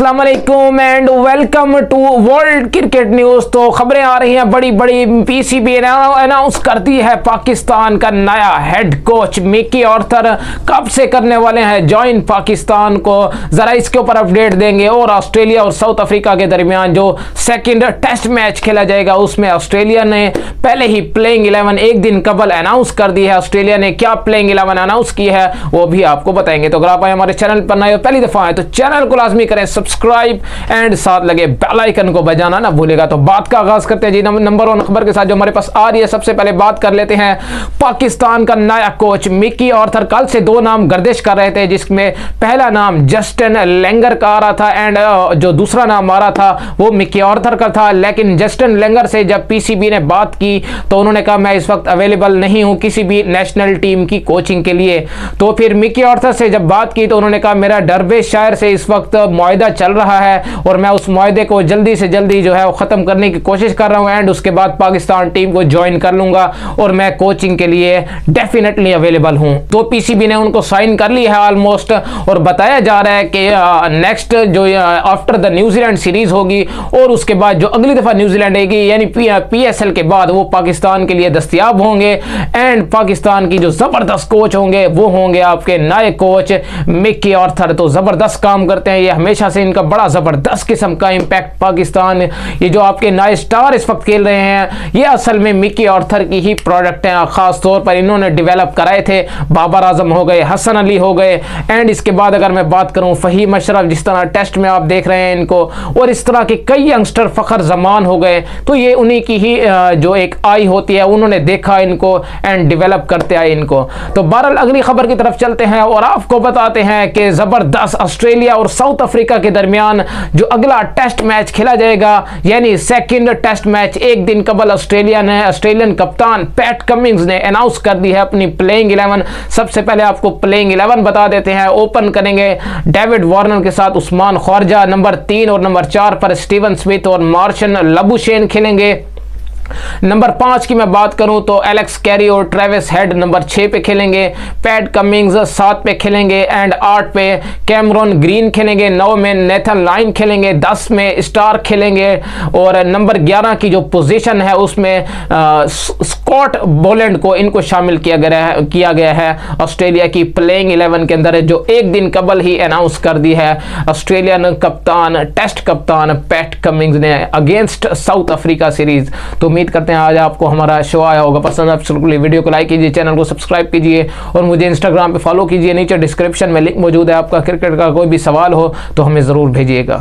अस्सलाम वालेकुम and welcome to world cricket news. तो खबरें आ रही हैं बड़ी बड़ी। पीसीबी अनाउंस करती है पाकिस्तान का नया हेड कोच मिकी आर्थर कब से करने वाले हैं जॉइन पाकिस्तान को, ज़रा इसके ऊपर अपडेट देंगे। और ऑस्ट्रेलिया और साउथ अफ्रीका के दरमियान जो सेकेंड टेस्ट मैच खेला जाएगा उसमें ऑस्ट्रेलिया ने पहले ही प्लेइंग 11 एक दिन कबल अनाउंस कर दी है। ऑस्ट्रेलिया ने क्या प्लेइंग 11 अनाउंस की है वो भी आपको बताएंगे। तो अगर आप हमारे चैनल पर नए हो, पहली दफ़ा आए तो चैनल को लाजमी करें सब्सक्राइब एंड साथ लगे बेल आइकन को बजाना ना भूलेगा। तो बात का आगाज करते हैं जी नंबर वन खबर के साथ जो हमारे पास आ रही है। सबसे पहले बात कर लेते हैं पाकिस्तान का नया कोच मिकी आर्थर। कल से दो नाम गर्दिश कर रहे थे जिसमें पहला नाम जस्टिन लैंगर का आ रहा था एंड जो दूसरा नाम आ रहा था वो मिकी आर्थर का था। लेकिन जस्टिन लैंगर से जब पीसीबी ने बात की तो उन्होंने कहा मैं इस वक्त अवेलेबल नहीं हूं किसी भी नेशनल टीम की कोचिंग के लिए। तो फिर मिकी आर्थर से जब बात की तो उन्होंने कहा मेरा डर्बेशायर से इस वक्त मुआहदा चल रहा है और मैं उस मुआहदे को जल्दी से जल्दी जो है वो ख़त्म करने की कोशिश कर रहा हूँ एंड उसके बाद पाकिस्तान टीम को ज्वाइन कर लूँगा और मैं कोचिंग के लिए डेफिनेटली अवेलेबल हूँ। तो पीसीबी ने उनको साइन कर लिया है ऑलमोस्ट और बताया जा रहा है कि नेक्स्ट जो आफ्टर द न्यूजीलैंड सीरीज़ होगी और उसके बाद जो अगली दफ़ा न्यूजीलैंड आएगी यानी PSL के बाद वो पाकिस्तान के लिए दस्तियाब होंगे एंड पाकिस्तान की जो ज़बरदस्त कोच होंगे वो होंगे आपके नए कोच मिकी आर्थर। तो ज़बरदस्त काम करते हैं ये, हमेशा से इनका बड़ा ज़बरदस्त किस्म का इम्पैक्ट पाकिस्तान। ये जो आपके नए स्टार इस वक्त खेल रहे हैं ये असल में मिकी आर्थर की ही प्रोडक्ट हैं। ख़ास तौर पर इन्होंने डेवलप कराए थे, बाबर आजम हो गए, हसन अली हो गए एंड इसके बाद अगर मैं बात करूं फ़हीम अशरफ, जिस तरह टेस्ट में आप देख रहे हैं इनको, और इस तरह के कई यंगस्टर फ़खर जमान हो गए। तो ये उन्हीं की ही जो एक आई होती है उन्होंने देखा इनको एंड डेवलप करते आए इनको। तो बहरहाल अगली खबर की तरफ चलते हैं और आपको बताते हैं कि ज़बरदस्त ऑस्ट्रेलिया और साउथ अफ्रीका के दरमियान जो अगला टेस्ट मैच खेला जाएगा यानी सेकंड टेस्ट मैच एक दिन कबल ऑस्ट्रेलिया ने ऑस्ट्रेलियन कप्तान पैट कमिंस ने अनाउंस कर दी है अपनी प्लेइंग 11। सबसे पहले आपको प्लेइंग 11 बता देते हैं। ओपन करेंगे डेविड वार्नर के साथ उस्मान ख्वाजा, नंबर 3 और नंबर 4 पर स्टीवन स्मिथ और मार्नस लाबुशेन खेलेंगे। नंबर 5 की मैं बात करूं तो एलेक्स कैरी और ट्रेविस हेड नंबर 6 पे खेलेंगे, पैट कमिंग्स 7 पे खेलेंगे एंड 8 पे कैमरन ग्रीन खेलेंगे, 9 में नेथन लायन खेलेंगे, 10 में स्टार्क खेलेंगे और नंबर 11 की जो पोजीशन है उसमें स्कॉट बोलैंड को इनको शामिल किया गया है ऑस्ट्रेलिया की प्लेइंग 11 के अंदर जो एक दिन कबल ही अनाउंस कर दी है ऑस्ट्रेलियन कप्तान टेस्ट कप्तान पैट कमिंग्स ने अगेंस्ट साउथ अफ्रीका सीरीज। तो उम्मीद करते हैं आज आपको हमारा शो आया होगा पसंद। आप वीडियो को लाइक कीजिए, चैनल को सब्सक्राइब कीजिए और मुझे इंस्टाग्राम पे फॉलो कीजिए। नीचे डिस्क्रिप्शन में लिंक मौजूद है। आपका क्रिकेट का कोई भी सवाल हो तो हमें ज़रूर भेजिएगा।